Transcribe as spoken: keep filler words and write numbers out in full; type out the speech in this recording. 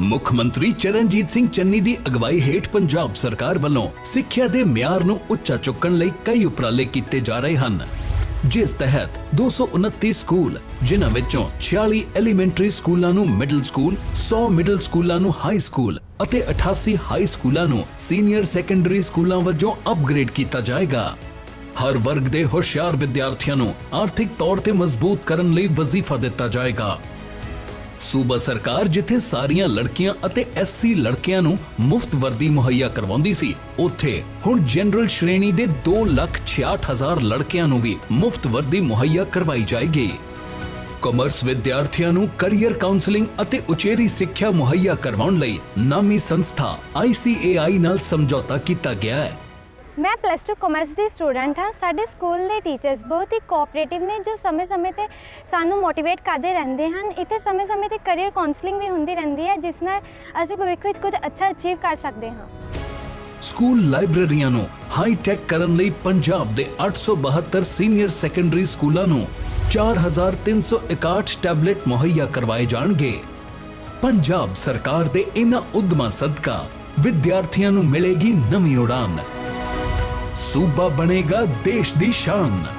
ਮੁੱਖ ਮੰਤਰੀ ਚਰਨਜੀਤ ਸਿੰਘ ਚੰਨੀ ਦੀ ਅਗਵਾਈ ਹੇਠ ਪੰਜਾਬ ਸਰਕਾਰ ਵੱਲੋਂ ਸਿੱਖਿਆ ਦੇ ਮਿਆਰ ਨੂੰ ਉੱਚਾ ਚੁੱਕਣ ਲਈ ਕਈ ਉਪਰਾਲੇ ਕੀਤੇ ਜਾ ਰਹੇ ਹਨ। जिस तहत दो सौ उनती स्कूल जिन्हां विचों छियाली एलीमेंटरी स्कूलों नूं मिडल स्कूल, सौ मिडल स्कूलों नूं हाई स्कूल अते अठासी हाई स्कूलों नूं सीनियर सैकेंडरी स्कूलों वजों अपग्रेड किया जाएगा। हर वर्ग के होशियार विद्यार्थियों नूं आर्थिक तौर ते मजबूत करन लई वजीफा दिता जाएगा। सूबा सरकार जिथे सारियां लड़कियां अते एससी लड़कियां नूं मुफ्त वर्दी मुहैया करवाउंदी सी, उत्थे हुण जनरल श्रेणी दे दो लाख छियाठ हजार लड़कियां नूं भी मुफ्त वर्दी मुहैया करवाई जाएगी। कॉमर्स विद्यार्थियों नूं करियर काउंसलिंग अते उचेरी सिक्ख्या मुहैया करवाउण लई नामी संस्था आईसी ए आई नाल समझौता कीता गया है। मैं प्लस टू कॉमर्स की स्टूडेंट हाँ। साढ़े स्कूल के टीचर्स बहुत ही कोऑपरेटिव ने, जो समय समय पर सानू मोटिवेट करते रहते हैं। इतने समय समय पर करियर काउंसलिंग भी होंदी रहती है, जिस नाल असीं भविष्य में कुछ अच्छा अचीव कर सकते हाँ। स्कूल लाइब्रेरियां नूं हाई टैक करन लई पंजाब दे अठ सौ बहत्तर सीनियर सैकेंडरी स्कूलों नूं चार हज़ार तीन सौ इकाहठ टैबलेट मुहैया करवाए जाएंगे। पंजाब सरकार के इन्हां उद्यमां सदका विद्यार्थियों नूं मिलेगी नवीं उड़ान। सूबा बनेगा देश दी शान।